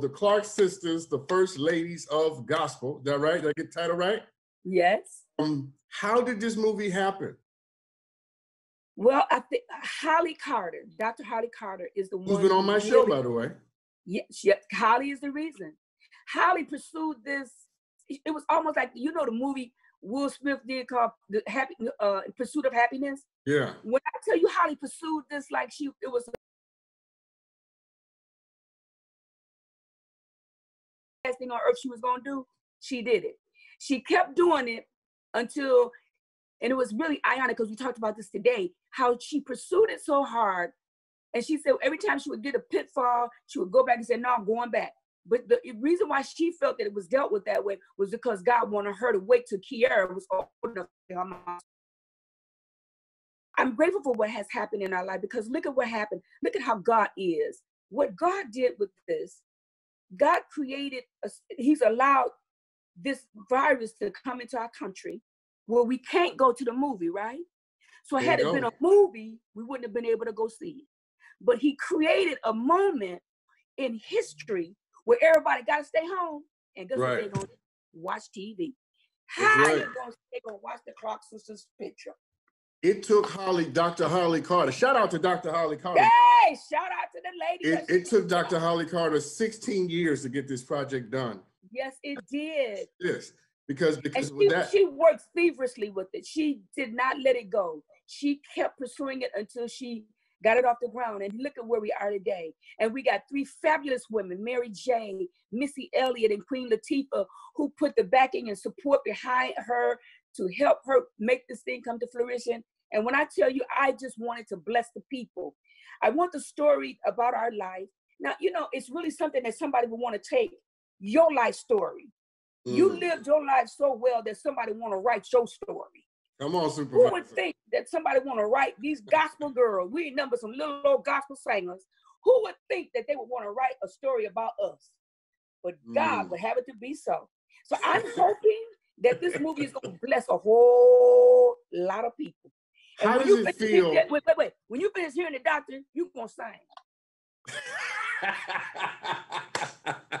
The Clark sisters, the first ladies of gospel. Is that right? Did I get the title right? Yes. How did this movie happen? Well, I think Holly Carter, Dr. Holly Carter is the one. Who's been on my show, by the way. Yes, yes, Holly is the reason. Holly pursued this. It was almost like, you know, the movie Will Smith did called The Happy, Pursuit of Happiness. Yeah. When I tell you Holly pursued this like it was the best thing on earth she was going to do, she did it. She kept doing it until, and it was really ironic because we talked about this today, how she pursued it so hard. And she said every time she would get a pitfall, she would go back and say, no, I'm going back. But the reason why she felt that it was dealt with that way was because God wanted her to wait till Kiara was old enough. I'm grateful for what has happened in our life because look at what happened. Look at how God is. What God did with this, God created, he's allowed this virus to come into our country where we can't go to the movie, right? So had it been a movie, we wouldn't have been able to go see it. But he created a moment in history where everybody got to stay home and guess what, they're going to watch TV. How are you going to watch the Clark sisters' picture? It took Holly, Dr. Holly Carter. Shout out to Dr. Holly Carter. Hey, shout out to the lady. It took Dr. Holly Carter 16 years to get this project done. Yes, it did. Yes, because with that, she worked feverishly with it. She did not let it go. She kept pursuing it until she got it off the ground, and look at where we are today. And we got three fabulous women, Mary Jane, Missy Elliott, and Queen Latifah, who put the backing and support behind her to help her make this thing come to fruition. And when I tell you, I just wanted to bless the people. I want the story about our life. Now, you know, it's really something that somebody would want to take your life story. Mm. You lived your life so well that somebody want to write your story. Come on, Supervisor. Who would think that somebody want to write these gospel girls? We number some little old gospel singers. Who would think that they would want to write a story about us? But God would have it to be so. So I'm hoping that this movie is going to bless a whole lot of people. And how does it feel? Wait. When you finish hearing the doctor, you're going to sing.